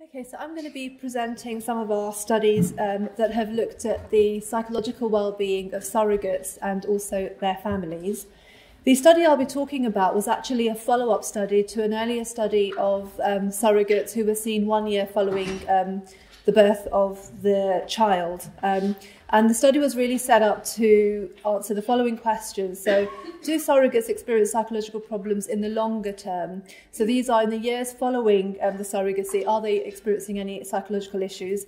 Okay, so I'm going to be presenting some of our studies that have looked at the psychological well-being of surrogates and also their families. The study I'll be talking about was actually a follow-up study to an earlier study of surrogates who were seen 1 year following the birth of the child. And the study was really set up to answer the following questions. So, do surrogates experience psychological problems in the longer term? So these are in the years following the surrogacy. Are they experiencing any psychological issues?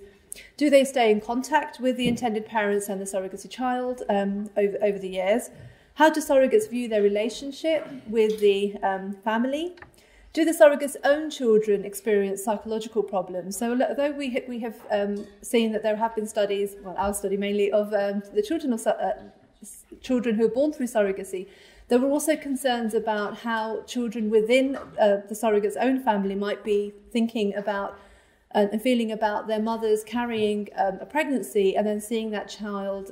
Do they stay in contact with the intended parents and the surrogacy child over the years? How do surrogates view their relationship with the family? Do the surrogates' own children experience psychological problems? So although we have seen that there have been studies, well, our study mainly, of the children who are born through surrogacy, there were also concerns about how children within the surrogate's own family might be thinking about and feeling about their mothers carrying a pregnancy and then seeing that child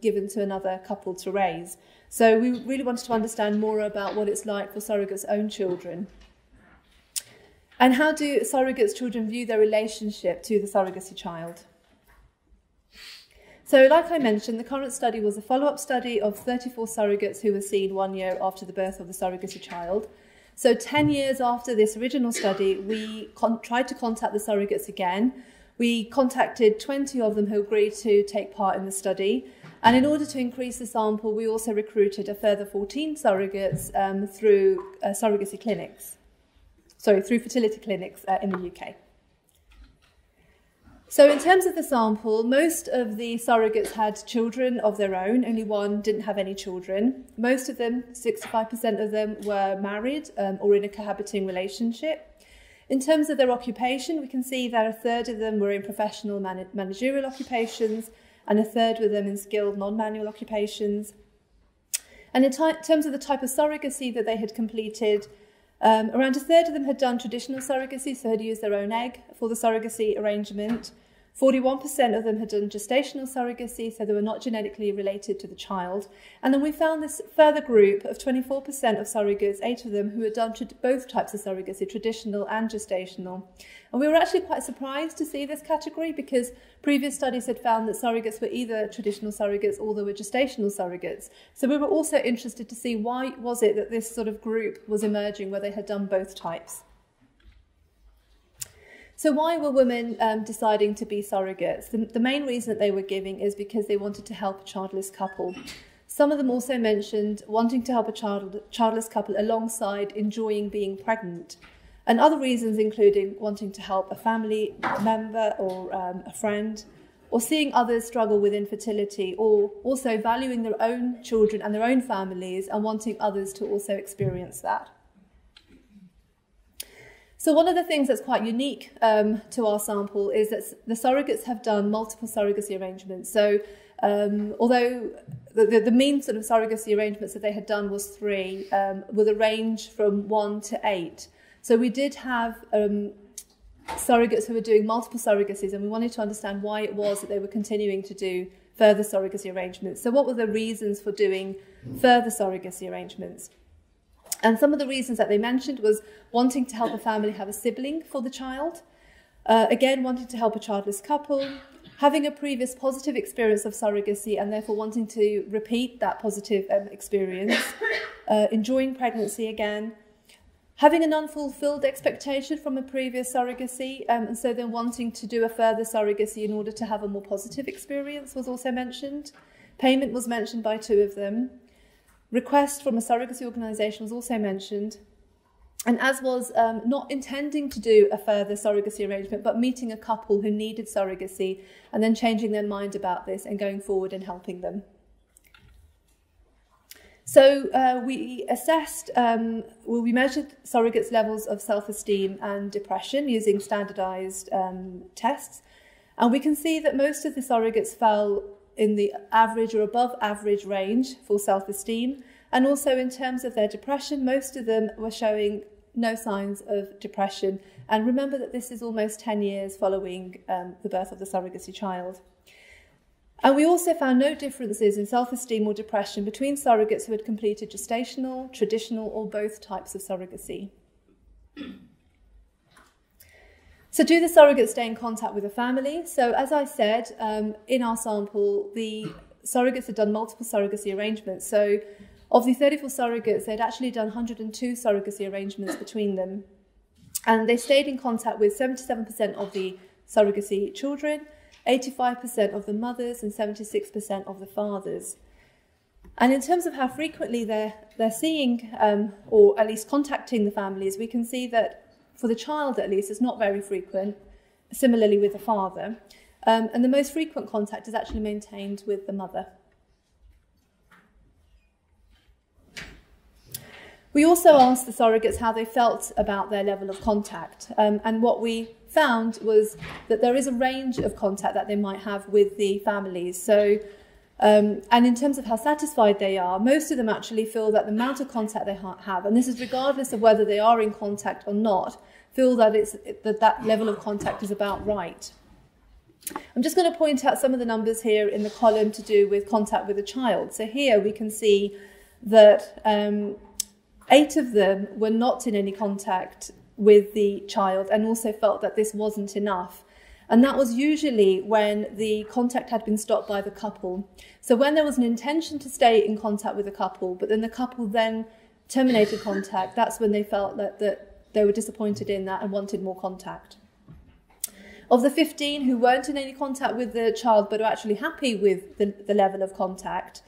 given to another couple to raise. So we really wanted to understand more about what it's like for surrogates' own children. And how do surrogates' children view their relationship to the surrogacy child? So, like I mentioned, the current study was a follow-up study of 34 surrogates who were seen 1 year after the birth of the surrogacy child. So 10 years after this original study, we tried to contact the surrogates again. We contacted 20 of them who agreed to take part in the study. And in order to increase the sample, we also recruited a further 14 surrogates through surrogacy clinics. Sorry, through fertility clinics in the UK. So in terms of the sample, most of the surrogates had children of their own. Only one didn't have any children. Most of them, 65% of them, were married or in a cohabiting relationship. In terms of their occupation, we can see that a third of them were in professional managerial occupations and a third of them in skilled non-manual occupations. And in terms of the type of surrogacy that they had completed, around a third of them had done traditional surrogacy, so had used their own egg for the surrogacy arrangement. 41% of them had done gestational surrogacy, so they were not genetically related to the child. And then we found this further group of 24% of surrogates, 8 of them, who had done both types of surrogacy, traditional and gestational. And we were actually quite surprised to see this category because previous studies had found that surrogates were either traditional surrogates or they were gestational surrogates. So we were also interested to see why was it that this sort of group was emerging where they had done both types. So why were women deciding to be surrogates? The main reason that they were giving is because they wanted to help a childless couple. Some of them also mentioned wanting to help a childless couple alongside enjoying being pregnant. And other reasons including wanting to help a family member or a friend, or seeing others struggle with infertility, or also valuing their own children and their own families and wanting others to also experience that. So one of the things that's quite unique to our sample is that the surrogates have done multiple surrogacy arrangements. So although the mean sort of surrogacy arrangements that they had done was 3, with a range from 1 to 8. So we did have surrogates who were doing multiple surrogacies, and we wanted to understand why it was that they were continuing to do further surrogacy arrangements. So what were the reasons for doing further surrogacy arrangements? And some of the reasons that they mentioned was wanting to help a family have a sibling for the child, again, wanting to help a childless couple, having a previous positive experience of surrogacy and therefore wanting to repeat that positive experience, enjoying pregnancy again, having an unfulfilled expectation from a previous surrogacy, and so then wanting to do a further surrogacy in order to have a more positive experience was also mentioned. Payment was mentioned by 2 of them. Request from a surrogacy organisation was also mentioned, and as was not intending to do a further surrogacy arrangement, but meeting a couple who needed surrogacy and then changing their mind about this and going forward and helping them. So we assessed, we measured surrogates' levels of self-esteem and depression using standardised tests, and we can see that most of the surrogates fell in the average or above average range for self-esteem. And also in terms of their depression, most of them were showing no signs of depression. And remember that this is almost 10 years following the birth of the surrogacy child. And we also found no differences in self-esteem or depression between surrogates who had completed gestational, traditional, or both types of surrogacy. So do the surrogates stay in contact with the family? So as I said, in our sample, the surrogates had done multiple surrogacy arrangements. So of the 34 surrogates, they'd actually done 102 surrogacy arrangements between them. And they stayed in contact with 77% of the surrogacy children, 85% of the mothers, and 76% of the fathers. And in terms of how frequently they're seeing or at least contacting the families, we can see that for the child at least, it's not very frequent, similarly with the father. And the most frequent contact is actually maintained with the mother. We also asked the surrogates how they felt about their level of contact. And what we found was that there is a range of contact that they might have with the families. So, and in terms of how satisfied they are, most of them actually feel that the amount of contact they have, and this is regardless of whether they are in contact or not, feel that that level of contact is about right. I'm just going to point out some of the numbers here in the column to do with contact with a child. So here we can see that 8 of them were not in any contact with the child and also felt that this wasn't enough. And that was usually when the contact had been stopped by the couple. So when there was an intention to stay in contact with the couple, but then the couple then terminated contact, that's when they felt that they were disappointed in that and wanted more contact. Of the 15 who weren't in any contact with the child but were actually happy with the level of contact,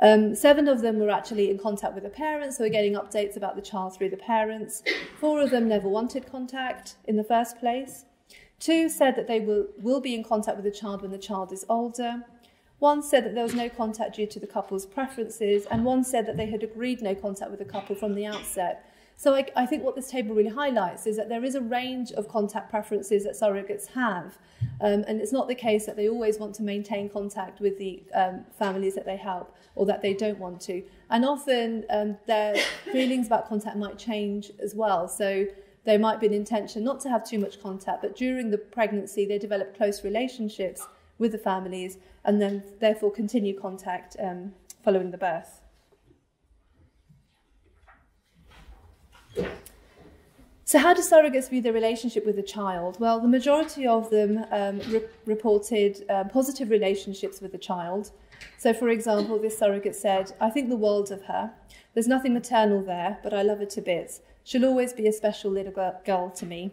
7 of them were actually in contact with the parents, so we're getting updates about the child through the parents. 4 of them never wanted contact in the first place. 2 said that they will be in contact with the child when the child is older. 1 said that there was no contact due to the couple's preferences, and 1 said that they had agreed no contact with the couple from the outset. So I think what this table really highlights is that there is a range of contact preferences that surrogates have, and it's not the case that they always want to maintain contact with the families that they help or that they don't want to. And often their feelings about contact might change as well. So there might be an intention not to have too much contact, but during the pregnancy they develop close relationships with the families and then therefore continue contact following the birth. So how do surrogates view their relationship with the child? Well, the majority of them reported positive relationships with the child. So, for example, this surrogate said, "I think the world of her. There's nothing maternal there, but I love her to bits. She'll always be a special little girl to me."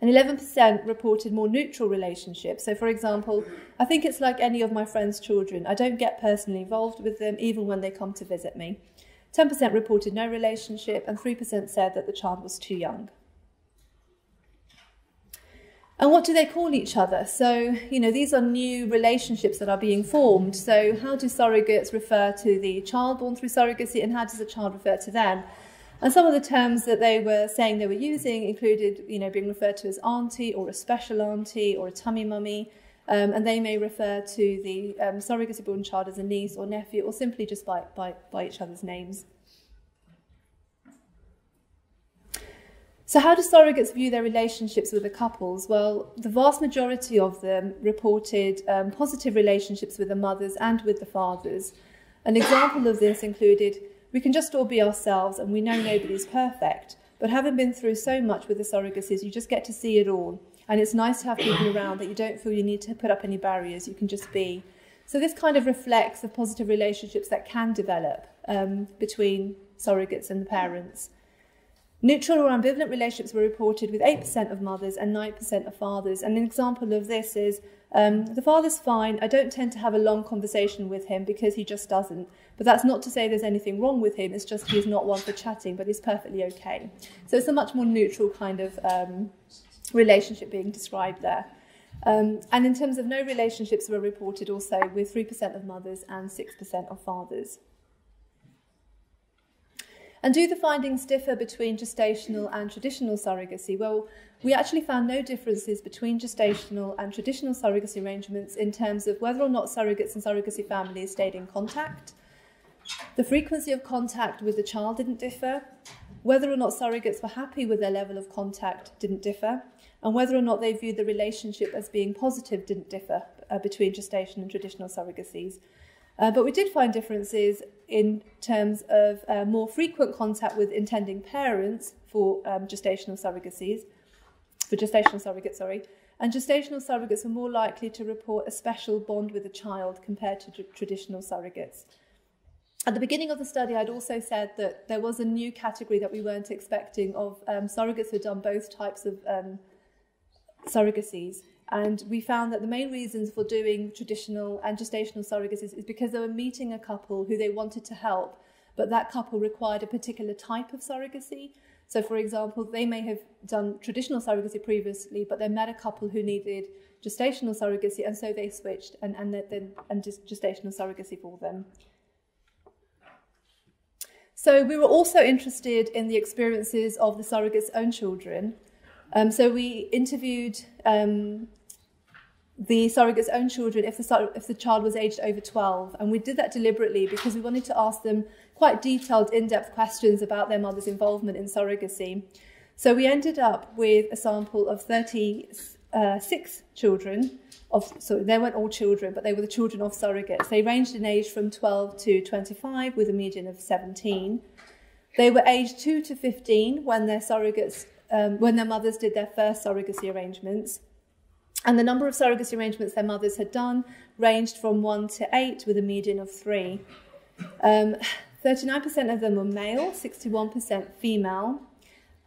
And 11% reported more neutral relationships. So, for example, "I think it's like any of my friends' children. I don't get personally involved with them, even when they come to visit me." 10% reported no relationship, and 3% said that the child was too young. And what do they call each other? So, you know, these are new relationships that are being formed. So how do surrogates refer to the child born through surrogacy, and how does the child refer to them? And some of the terms that they were saying they were using included, you know, being referred to as auntie or a special auntie or a tummy mummy. And they may refer to the surrogacy-born child as a niece or nephew, or simply just by each other's names. So how do surrogates view their relationships with the couples? Well, the vast majority of them reported positive relationships with the mothers and with the fathers. An example of this included, "We can just all be ourselves and we know nobody's perfect, but having been through so much with the surrogacies, you just get to see it all. And it's nice to have people around that you don't feel you need to put up any barriers, you can just be." So this kind of reflects the positive relationships that can develop between surrogates and the parents. Neutral or ambivalent relationships were reported with 8% of mothers and 9% of fathers. And an example of this is, "The father's fine, I don't tend to have a long conversation with him because he just doesn't. But that's not to say there's anything wrong with him, it's just he's not one for chatting, but he's perfectly okay." So it's a much more neutral kind of relationship being described there. And in terms of no relationships were reported also with 3% of mothers and 6% of fathers. And do the findings differ between gestational and traditional surrogacy? Well, we actually found no differences between gestational and traditional surrogacy arrangements in terms of whether or not surrogates and surrogacy families stayed in contact. The frequency of contact with the child didn't differ. Whether or not surrogates were happy with their level of contact didn't differ. And whether or not they viewed the relationship as being positive didn't differ between gestation and traditional surrogacies. But we did find differences in terms of more frequent contact with intending parents for gestational surrogacies, for gestational surrogates, and gestational surrogates are more likely to report a special bond with a child compared to traditional surrogates. At the beginning of the study, I'd also said that there was a new category that we weren't expecting of surrogates who'd done both types of surrogacies. And we found that the main reasons for doing traditional and gestational surrogacies is because they were meeting a couple who they wanted to help, but that couple required a particular type of surrogacy. So, for example, they may have done traditional surrogacy previously, but they met a couple who needed gestational surrogacy, and so they switched and gestational surrogacy for them. So we were also interested in the experiences of the surrogates' own children. So we interviewed the surrogates' own children if the child was aged over 12. And we did that deliberately because we wanted to ask them quite detailed, in-depth questions about their mother's involvement in surrogacy. So we ended up with a sample of 36 children. So they weren't all children, but they were the children of surrogates. They ranged in age from 12 to 25 with a median of 17. They were aged 2 to 15 when their surrogates, when their mothers did their first surrogacy arrangements. And the number of surrogacy arrangements their mothers had done ranged from 1 to 8 with a median of 3. 39% of them were male, 61% female.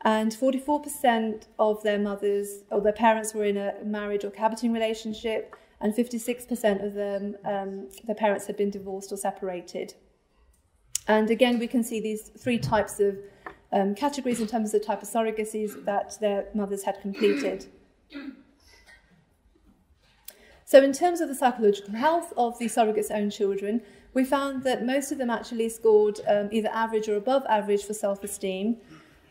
And 44% of their mothers or their parents were in a marriage or cohabiting relationship, and 56% of them, their parents had been divorced or separated. And again, we can see these three types of categories in terms of the type of surrogacies that their mothers had completed. So in terms of the psychological health of the surrogates' own children, we found that most of them actually scored either average or above average for self-esteem.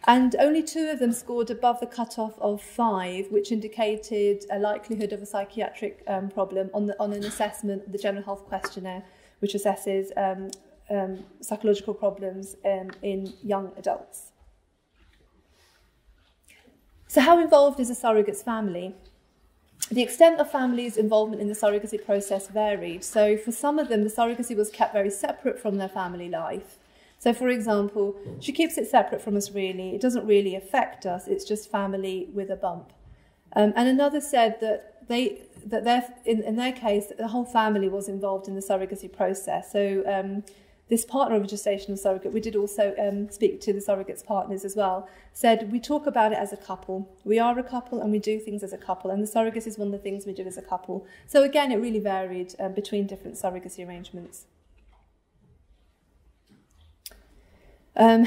And only 2 of them scored above the cutoff of 5, which indicated a likelihood of a psychiatric problem on an assessment, the General Health Questionnaire, which assesses psychological problems in young adults. So how involved is a surrogate's family? The extent of families' involvement in the surrogacy process varied. So for some of them, the surrogacy was kept very separate from their family life. So, for example, she keeps it separate from us, really. It doesn't really affect us. It's just family with a bump. And another said that in their case, the whole family was involved in the surrogacy process. So this partner of a gestational surrogate, we did also speak to the surrogate's partners as well, said we talk about it as a couple. We are a couple and we do things as a couple. And the surrogacy is one of the things we do as a couple. So, again, it really varied between different surrogacy arrangements.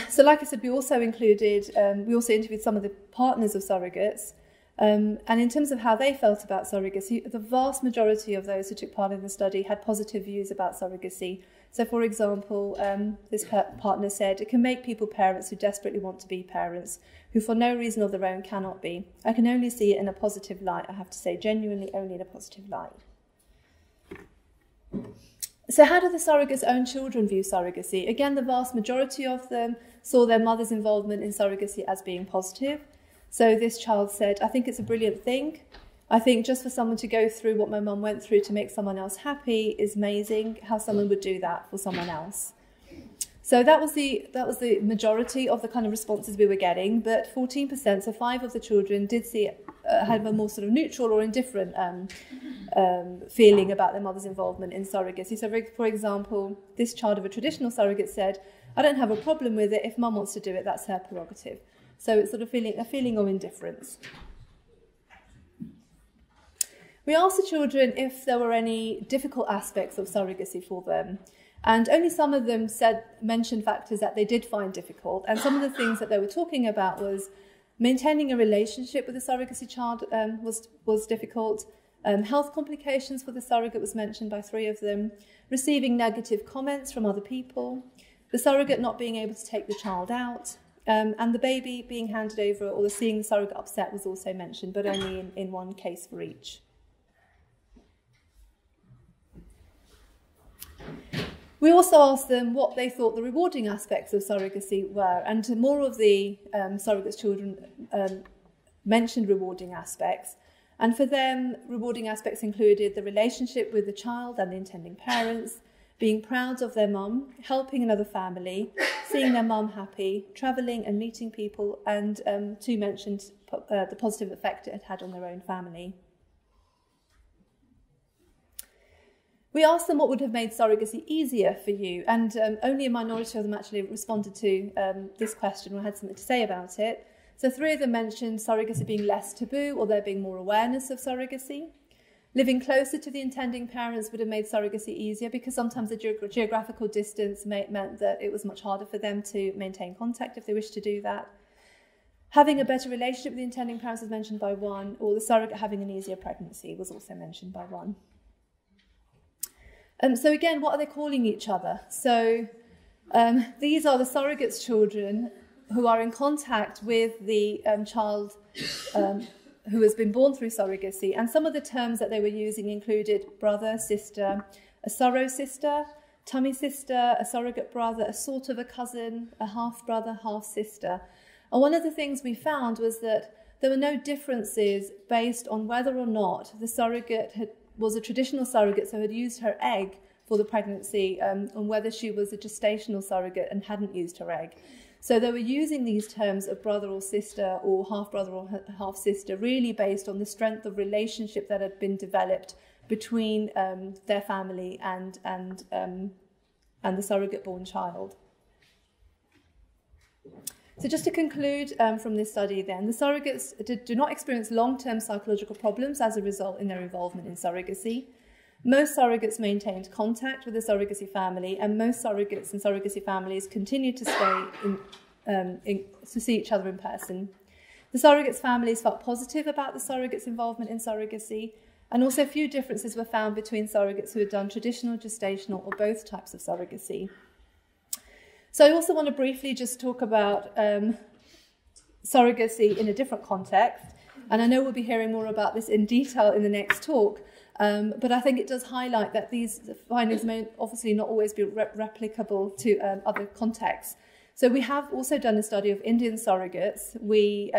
So like I said, we also included, we also interviewed some of the partners of surrogates. And in terms of how they felt about surrogacy, the vast majority of those who took part in the study had positive views about surrogacy. So, for example, this partner said, "It can make people parents who desperately want to be parents, who for no reason of their own cannot be. I can only see it in a positive light, I have to say, genuinely only in a positive light." So how do the surrogates' own children view surrogacy? Again, the vast majority of them saw their mother's involvement in surrogacy as being positive. So this child said, "I think it's a brilliant thing. I think just for someone to go through what my mum went through to make someone else happy is amazing. How someone would do that for someone else." So that was the majority of the kind of responses we were getting, but 14%, so 5 of the children did see had a more sort of neutral or indifferent feeling about their mother's involvement in surrogacy. So, for example, this child of a traditional surrogate said, "I don't have a problem with it. If mum wants to do it, that's her prerogative." So it's sort of a feeling of indifference. We asked the children if there were any difficult aspects of surrogacy for them. And only some of them mentioned factors that they did find difficult. And some of the things that they were talking about was maintaining a relationship with a surrogacy child was difficult. Health complications for the surrogate was mentioned by 3 of them. Receiving negative comments from other people. The surrogate not being able to take the child out. And the baby being handed over or seeing the surrogate upset was also mentioned, but only in 1 case for each. We also asked them what they thought the rewarding aspects of surrogacy were, and more of the surrogates' children mentioned rewarding aspects. And for them, rewarding aspects included the relationship with the child and the intending parents, being proud of their mum, helping another family, seeing their mum happy, travelling and meeting people, and Two mentioned the positive effect it had had on their own family. We asked them what would have made surrogacy easier for you, and only a minority of them actually responded to this question or had something to say about it. So 3 of them mentioned surrogacy being less taboo or there being more awareness of surrogacy. Living closer to the intending parents would have made surrogacy easier because sometimes the geographical distance meant that it was much harder for them to maintain contact if they wished to do that. Having a better relationship with the intending parents was mentioned by 1, or the surrogate having an easier pregnancy was also mentioned by 1. So again, what are they calling each other? So these are the surrogate's children who are in contact with the child who has been born through surrogacy. And some of the terms that they were using included brother, sister, a surro sister, tummy sister, a surrogate brother, a sort of a cousin, a half-brother, half-sister. And one of the things we found was that there were no differences based on whether or not the surrogate was a traditional surrogate, so had used her egg for the pregnancy, and whether she was a gestational surrogate and hadn't used her egg. So they were using these terms of brother or sister or half-brother or half-sister really based on the strength of relationship that had been developed between their family and the surrogate-born child. So just to conclude from this study then, the surrogates do not experience long-term psychological problems as a result in their involvement in surrogacy. Most surrogates maintained contact with the surrogacy family, and most surrogates and surrogacy families continued to stay to see each other in person. The surrogates' families felt positive about the surrogates' involvement in surrogacy, and also few differences were found between surrogates who had done traditional, gestational, or both types of surrogacy. So I also want to briefly just talk about surrogacy in a different context, and I know we'll be hearing more about this in detail in the next talk. But I think it does highlight that these findings may obviously not always be replicable to other contexts. So we have also done a study of Indian surrogates. We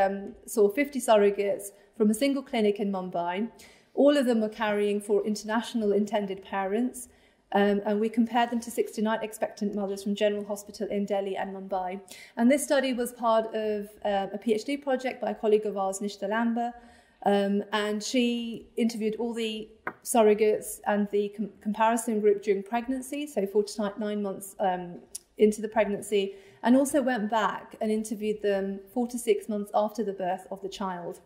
saw 50 surrogates from a single clinic in Mumbai. All of them were carrying for international intended parents, and we compared them to 69 expectant mothers from General Hospital in Delhi and Mumbai. And this study was part of a PhD project by a colleague of ours, Nishtha Lamba, and she interviewed all the surrogates and the comparison group during pregnancy, so 4 to 9 months into the pregnancy, and also went back and interviewed them 4 to 6 months after the birth of the child.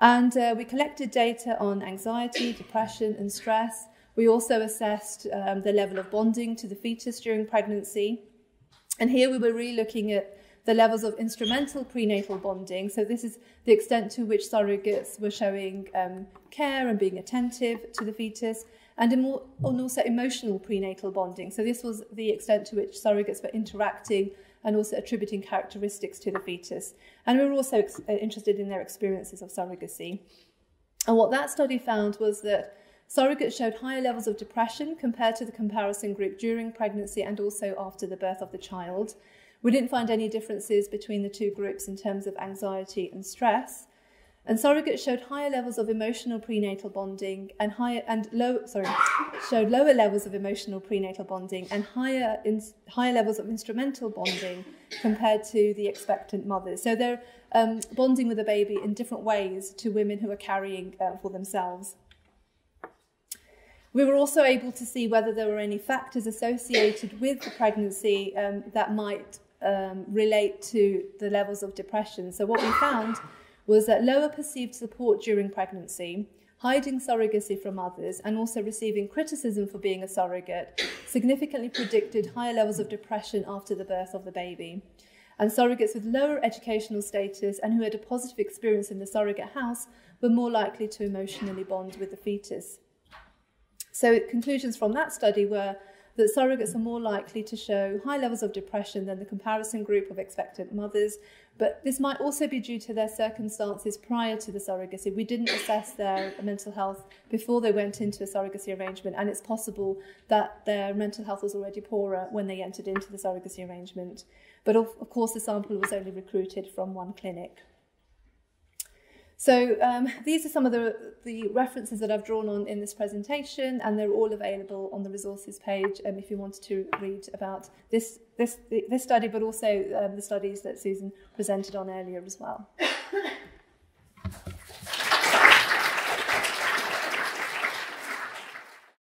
And we collected data on anxiety, depression, and stress. We also assessed the level of bonding to the fetus during pregnancy. And here we were really looking at the levels of instrumental prenatal bonding. So this is the extent to which surrogates were showing care and being attentive to the fetus, and also emotional prenatal bonding. So this was the extent to which surrogates were interacting and also attributing characteristics to the fetus. And we were also interested in their experiences of surrogacy. And what that study found was that surrogates showed higher levels of depression compared to the comparison group during pregnancy and also after the birth of the child. We didn't find any differences between the 2 groups in terms of anxiety and stress. And surrogates showed higher levels of emotional prenatal bonding and showed lower levels of emotional prenatal bonding and higher levels of instrumental bonding compared to the expectant mothers. So they're bonding with the baby in different ways to women who are carrying for themselves. We were also able to see whether there were any factors associated with the pregnancy that might relate to the levels of depression. So what we found was that lower perceived support during pregnancy, hiding surrogacy from others, and also receiving criticism for being a surrogate significantly predicted higher levels of depression after the birth of the baby. And surrogates with lower educational status and who had a positive experience in the surrogate house were more likely to emotionally bond with the fetus. So conclusions from that study were that surrogates are more likely to show high levels of depression than the comparison group of expectant mothers, but this might also be due to their circumstances prior to the surrogacy. We didn't assess their mental health before they went into a surrogacy arrangement, and it's possible that their mental health was already poorer when they entered into the surrogacy arrangement. But of course, the sample was only recruited from 1 clinic. So these are some of the references that I've drawn on in this presentation, and they're all available on the resources page if you wanted to read about this study, but also the studies that Susan presented on earlier as well.